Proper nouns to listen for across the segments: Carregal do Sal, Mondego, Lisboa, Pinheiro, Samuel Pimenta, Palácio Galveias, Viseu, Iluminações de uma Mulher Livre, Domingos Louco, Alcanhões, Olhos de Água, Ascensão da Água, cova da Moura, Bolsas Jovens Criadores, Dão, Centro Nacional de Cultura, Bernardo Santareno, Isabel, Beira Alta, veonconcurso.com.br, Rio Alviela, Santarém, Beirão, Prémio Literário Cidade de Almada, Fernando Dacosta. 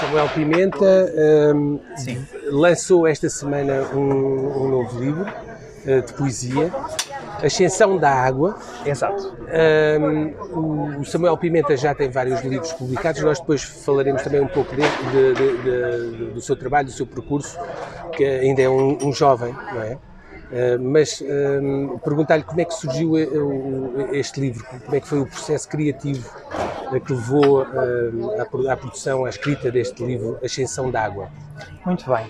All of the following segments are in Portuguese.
Samuel Pimenta lançou esta semana um novo livro de poesia, Ascensão da Água. Exato. O Samuel Pimenta já tem vários livros publicados, nós depois falaremos também um pouco do seu trabalho, do seu percurso, que ainda é um jovem, não é? Perguntar-lhe como é que surgiu este livro, como é que foi o processo criativo que levou à produção, à escrita deste livro, Ascensão da Água. Muito bem.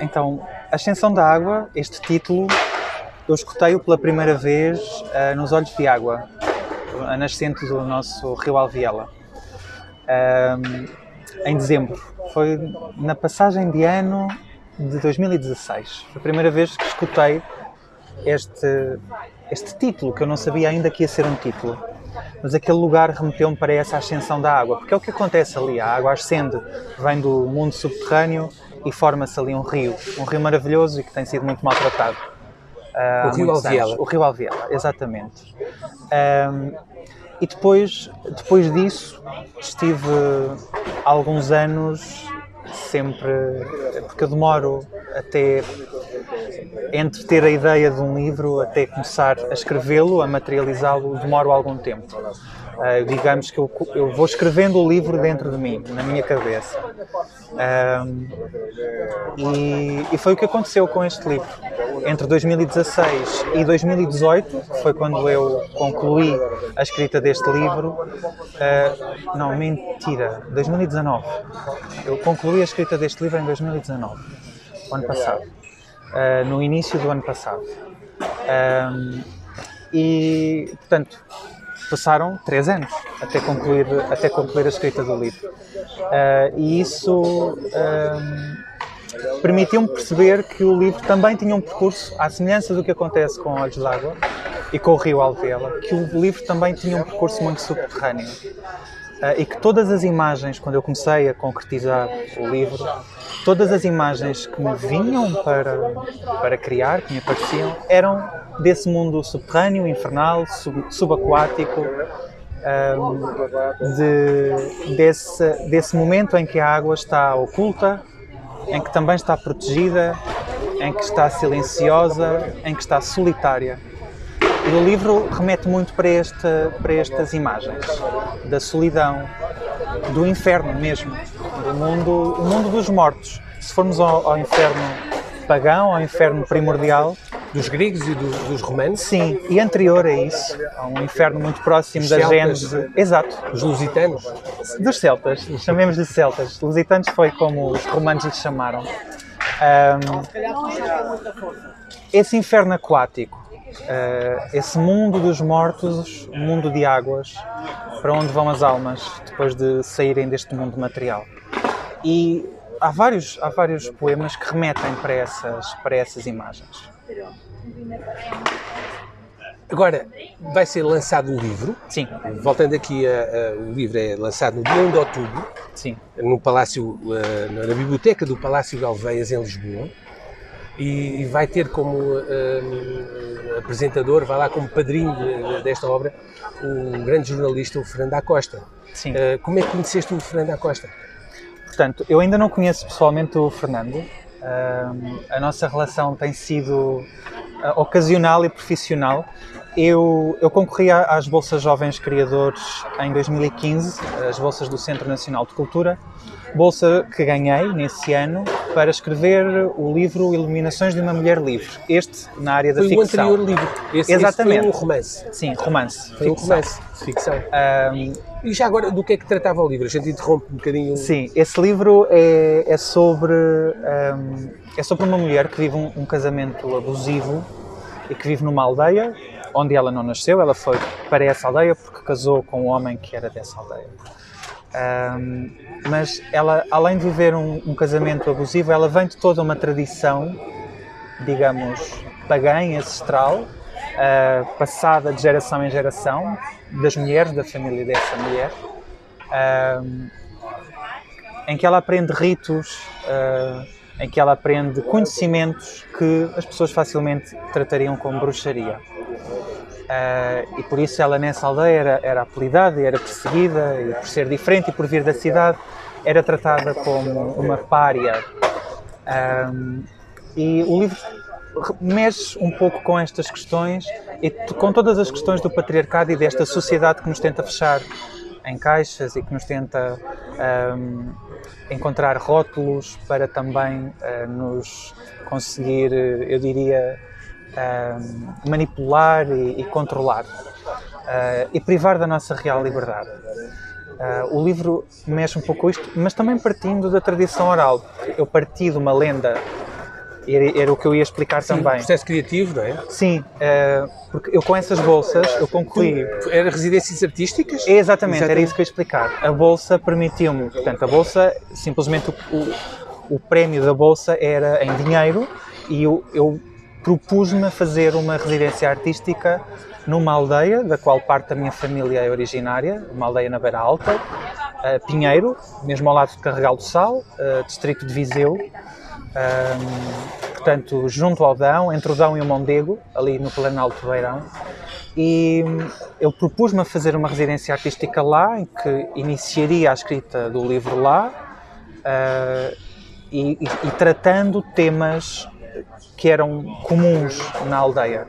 Então, Ascensão da Água, este título, eu escutei-o pela primeira vez nos Olhos de Água, a nascente do nosso Rio Alviela, em dezembro. Foi na passagem de ano de 2016. Foi a primeira vez que escutei este título, que eu não sabia ainda que ia ser um título. Mas aquele lugar remeteu-me para essa ascensão da água, porque é o que acontece ali, a água ascende, vem do mundo subterrâneo e forma-se ali um rio maravilhoso e que tem sido muito maltratado. O Rio Alviela, exatamente. E depois disso estive alguns anos sempre, porque eu demoro até entre ter a ideia de um livro até começar a escrevê-lo, a materializá-lo, demoro algum tempo. Digamos que eu vou escrevendo o livro dentro de mim, na minha cabeça. E foi o que aconteceu com este livro. Entre 2016 e 2018, que foi quando eu concluí a escrita deste livro, não, mentira, 2019. Eu concluí a escrita deste livro em 2019, o ano passado, no início do ano passado. E, portanto, passaram 3 anos até concluir a escrita do livro. E isso permitiu-me perceber que o livro também tinha um percurso, à semelhança do que acontece com Olhos de Água e com o Rio Alviela, que o livro também tinha um percurso muito subterrâneo. E que todas as imagens, quando eu comecei a concretizar o livro, todas as imagens que me vinham para criar, que me apareciam, eram desse mundo subterrâneo, infernal, subaquático, desse momento em que a água está oculta, em que também está protegida, em que está silenciosa, em que está solitária. E o livro remete muito para estas imagens da solidão, do inferno mesmo, o mundo dos mortos. Se formos ao inferno pagão, ao inferno primordial, dos gregos e dos romanos. Sim, e anterior a isso, há um inferno muito próximo da Gênese. Exato. Dos lusitanos. Dos celtas, chamemos de celtas. Lusitanos foi como os romanos lhes chamaram. Esse inferno aquático, esse mundo dos mortos, o mundo de águas, para onde vão as almas depois de saírem deste mundo material. E há vários poemas que remetem para essas imagens. Agora, vai ser lançado o livro. Sim. Voltando aqui, o livro é lançado no dia 1 de outubro, sim, no Palácio, na biblioteca do Palácio Galveias, em Lisboa. E vai ter como apresentador, vai lá como padrinho desta obra, o grande jornalista, o Fernando Dacosta. Sim. Como é que conheceste o Fernando Dacosta? Portanto, eu ainda não conheço pessoalmente o Fernando. A nossa relação tem sido ocasional e profissional. Eu concorri às Bolsas Jovens Criadores em 2015, as Bolsas do Centro Nacional de Cultura, bolsa que ganhei nesse ano para escrever o livro Iluminações de uma Mulher Livre, este na área da ficção. Foi o anterior livro. Exatamente. Foi um romance. Sim, romance. Foi um romance, ficção. E já agora, do que é que tratava o livro? A gente interrompe um bocadinho. Sim, esse livro é sobre uma mulher que vive um casamento abusivo e que vive numa aldeia onde ela não nasceu. Ela foi para essa aldeia porque casou com um homem que era dessa aldeia. Mas ela, além de viver um casamento abusivo, ela vem de toda uma tradição, digamos, pagã, ancestral, passada de geração em geração, das mulheres, da família dessa mulher, em que ela aprende ritos, em que ela aprende conhecimentos que as pessoas facilmente tratariam como bruxaria. e por isso ela nessa aldeia era apelidada e era perseguida, e por ser diferente e por vir da cidade era tratada como uma pária. E o livro mexe um pouco com estas questões e com todas as questões do patriarcado e desta sociedade que nos tenta fechar em caixas e que nos tenta encontrar rótulos para também nos conseguir, eu diria, manipular e controlar e privar da nossa real liberdade. O livro mexe um pouco isto, mas também partindo da tradição oral. Eu parti de uma lenda, era o que eu ia explicar. Sim, também. Um processo criativo, não é? Sim, porque eu com essas bolsas, eu concorri... Eram residências artísticas? Exatamente, era isso que eu ia explicar. A bolsa permitiu-me, portanto, a bolsa, simplesmente o prémio da bolsa era em dinheiro e eu propus-me a fazer uma residência artística numa aldeia, da qual parte da minha família é originária, uma aldeia na Beira Alta, Pinheiro, mesmo ao lado de Carregal do Sal, distrito de Viseu. Portanto, junto ao Dão, entre o Dão e o Mondego, ali no Planalto do Beirão, e eu propus-me a fazer uma residência artística lá, em que iniciaria a escrita do livro lá, e tratando temas que eram comuns na aldeia.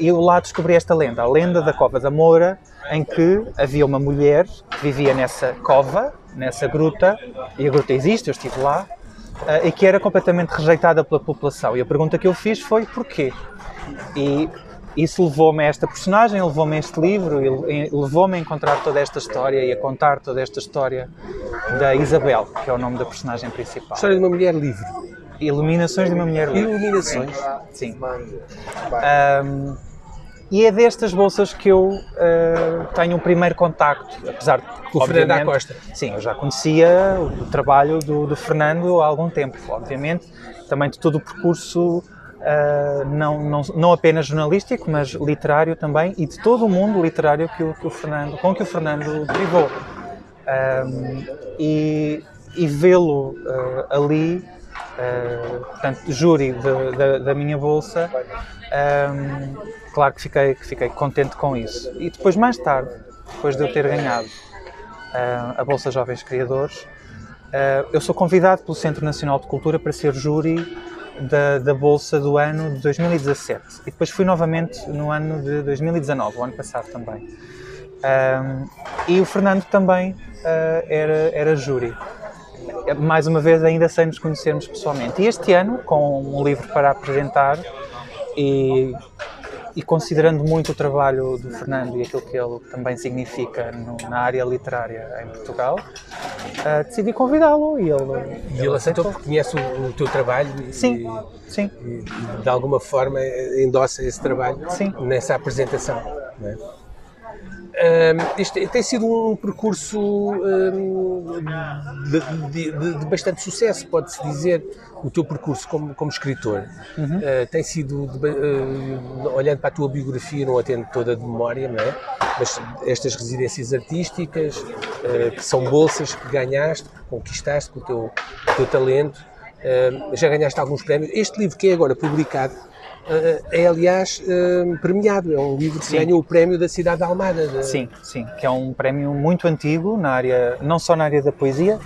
E eu lá descobri esta lenda, a lenda da cova da Moura, em que havia uma mulher que vivia nessa cova, nessa gruta, e a gruta existe, eu estive lá, e que era completamente rejeitada pela população. E a pergunta que eu fiz foi porquê? E isso levou-me a esta personagem, levou-me a este livro, levou-me a encontrar toda esta história e a contar toda esta história da Isabel, que é o nome da personagem principal. História de uma mulher livre. Iluminações de uma mulher livre. Iluminações? Sim. E é destas bolsas que eu tenho um primeiro contacto, apesar de... O Fernando Dacosta. Sim, eu já conhecia o trabalho do Fernando há algum tempo, obviamente, também de todo o percurso, não apenas jornalístico, mas literário também, e de todo o mundo literário com que o Fernando brigou. E vê-lo ali, portanto, júri da minha bolsa, claro que fiquei contente com isso. E depois, mais tarde, depois de eu ter ganhado a Bolsa Jovens Criadores, eu sou convidado pelo Centro Nacional de Cultura para ser júri da Bolsa do ano de 2017. E depois fui novamente no ano de 2019, o ano passado também. E o Fernando também era júri. Mais uma vez, ainda sem nos conhecermos pessoalmente. E este ano, com um livro para apresentar e considerando muito o trabalho do Fernando e aquilo que ele também significa na área literária em Portugal, decidi convidá-lo e ele aceitou, porque conhece o teu trabalho e, sim, sim. E de alguma forma endossa esse trabalho, sim, nessa apresentação, não é? Este tem sido um percurso de bastante sucesso, pode-se dizer, o teu percurso como escritor. Uhum. Tem sido, olhando para a tua biografia, não a tenho toda de memória, não é? Mas estas residências artísticas, que são bolsas que ganhaste, que conquistaste com o teu talento, já ganhaste alguns prémios. Este livro que é agora publicado, é, aliás, premiado, é um livro que ganhou o prémio da Cidade de Almada. Sim, sim, que é um prémio muito antigo, na área, não só na área da poesia.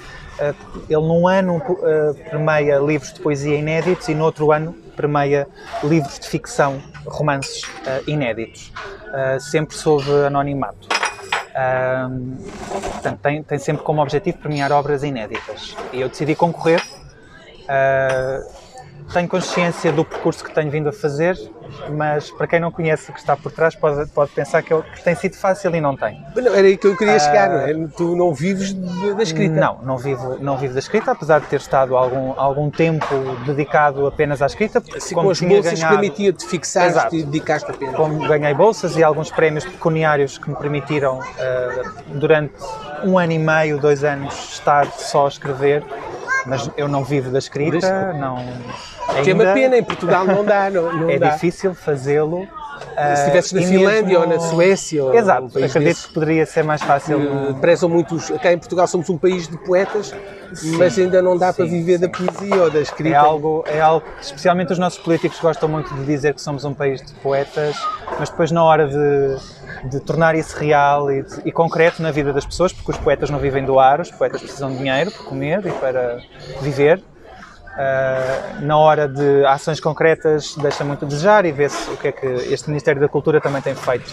Ele num ano permeia livros de poesia inéditos e no outro ano permeia livros de ficção, romances inéditos, sempre sob anonimato. Portanto, tem sempre como objetivo premiar obras inéditas. E eu decidi concorrer. Tenho consciência do percurso que tenho vindo a fazer, mas para quem não conhece o que está por trás pode pensar que tem sido fácil e não tem. Não, era aí que eu queria chegar, tu não vives da escrita? Não vivo da escrita, apesar de ter estado algum tempo dedicado apenas à escrita. Assim, como as bolsas permitia-te fixar-te e dedicaste apenas. Como ganhei bolsas e alguns prémios pecuniários que me permitiram, durante 1 ano e meio, 2 anos, estar só a escrever. Mas eu não vivo da escrita, não... Ainda... Que é uma pena, em Portugal não dá. É difícil fazê-lo, Se estivesses na Finlândia ou na Suécia... Exato, ou acredito que poderia ser mais fácil... Prezam muitos... Cá em Portugal somos um país de poetas, mas ainda não dá para viver da poesia ou da escrita. É algo que, especialmente os nossos políticos, gostam muito de dizer que somos um país de poetas, mas depois na hora de tornar isso real e concreto na vida das pessoas, porque os poetas não vivem do ar, os poetas precisam de dinheiro para comer e para viver. Na hora de ações concretas deixa muito a desejar e vê-se o que é que este Ministério da Cultura também tem feito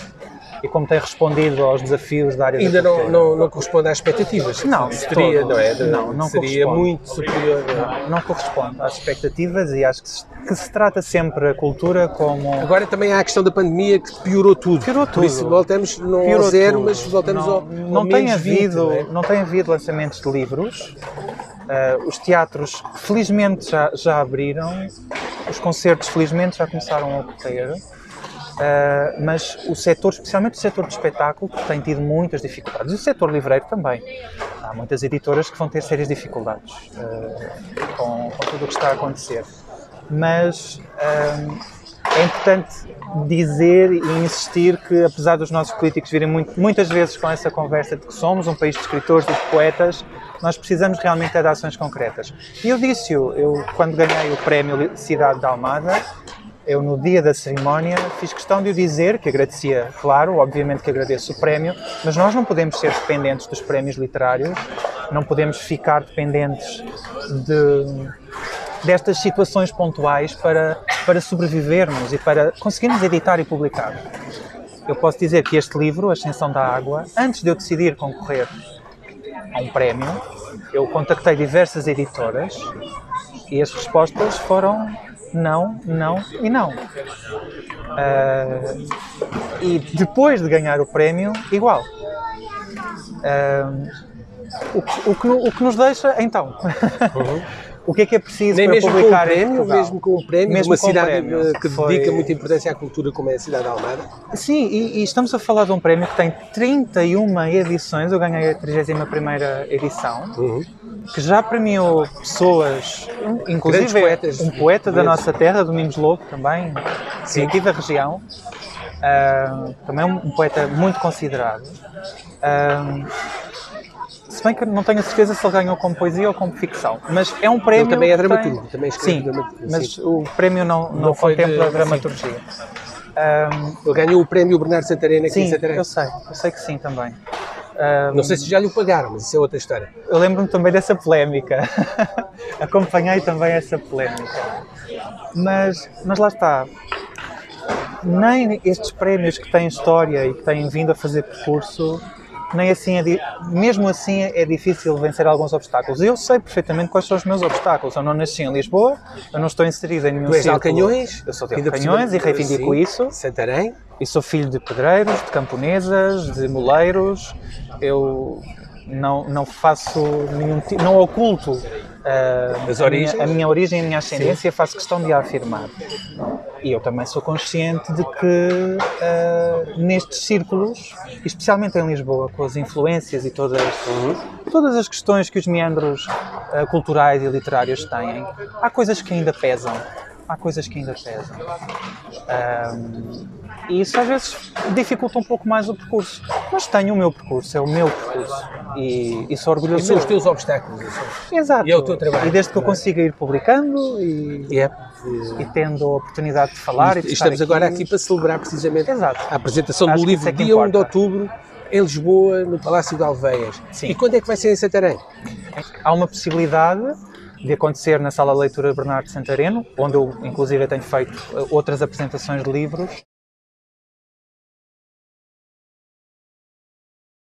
e como tem respondido aos desafios da área da cultura. Ainda não corresponde às expectativas? Não, seria, não é? Não seria muito superior? Não corresponde às expectativas e acho que se trata sempre a cultura como... Agora também há a questão da pandemia que piorou tudo. Piorou tudo. Por isso voltamos, não ao zero, mas voltamos ao menos 20, não tem havido lançamentos de livros. Os teatros, felizmente, já abriram, os concertos, felizmente, já começaram a ocorrer, mas o setor, especialmente o setor de espetáculo, que tem tido muitas dificuldades, e o setor livreiro também. Há muitas editoras que vão ter sérias dificuldades com tudo o que está a acontecer. Mas é importante dizer e insistir que, apesar dos nossos políticos virem muitas vezes com essa conversa de que somos um país de escritores e de poetas, nós precisamos realmente de ações concretas. E eu disse-o, quando ganhei o Prémio Cidade de Almada, eu no dia da cerimónia fiz questão de o dizer, que agradecia, claro, obviamente que agradeço o prémio, mas nós não podemos ser dependentes dos prémios literários, não podemos ficar dependentes destas situações pontuais para sobrevivermos e para conseguirmos editar e publicar. Eu posso dizer que este livro, Ascensão da Água, antes de eu decidir concorrer a um prémio, eu contactei diversas editoras e as respostas foram não, não e não. E depois de ganhar o prémio, igual. O que nos deixa, então... O que é preciso nem para mesmo publicar mesmo com o prémio, uma cidade que dedica muita importância à cultura como é a cidade de Almada? Sim, e estamos a falar de um prémio que tem 31 edições, eu ganhei a 31ª edição, que já premiou pessoas, inclusive poetas, um poeta da nossa terra, Domingos Louco também, aqui da região, também um poeta muito considerado. Se bem que não tenho a certeza se ele ganhou como poesia ou como ficção, mas é um prémio... Ele também é dramaturgo, também escreve dramaturgia. Mas o prémio não contempla a dramaturgia. Ele ganhou o prémio Bernardo Santareno aqui em Santarém. Eu sei que sim também. Não sei se já lhe o pagaram, mas isso é outra história. Eu lembro-me também dessa polémica, acompanhei também essa polémica, mas lá está. Nem estes prémios que têm história e que têm vindo a fazer percurso, nem assim mesmo assim é difícil vencer alguns obstáculos. Eu sei perfeitamente quais são os meus obstáculos. Eu não nasci em Lisboa, eu não estou inserido em nenhum círculo. Tu és de Alcanhões? Eu sou de Alcanhões e reivindico isso. Santarém? E sou filho de pedreiros, de camponesas, de moleiros. Eu não faço nenhum tipo, não oculto a minha origem e a minha ascendência, faço questão de a afirmar. E eu também sou consciente de que nestes círculos, especialmente em Lisboa, com as influências e todas as questões que os meandros culturais e literários têm, há coisas que ainda pesam. E isso às vezes dificulta um pouco mais o percurso. Mas tenho o meu percurso, é o meu percurso. E sou orgulhoso. E são os teus obstáculos. Exato. E é o teu trabalho. E desde que eu consiga ir publicando e tendo a oportunidade de falar e de estar aqui. Estamos agora aqui para celebrar precisamente a apresentação do livro, dia 1 de outubro, em Lisboa, no Palácio Galveias. Sim. E quando é que vai ser em Santarém? Há uma possibilidade de acontecer na Sala de Leitura Bernardo Santareno, onde eu, inclusive, tenho feito outras apresentações de livros.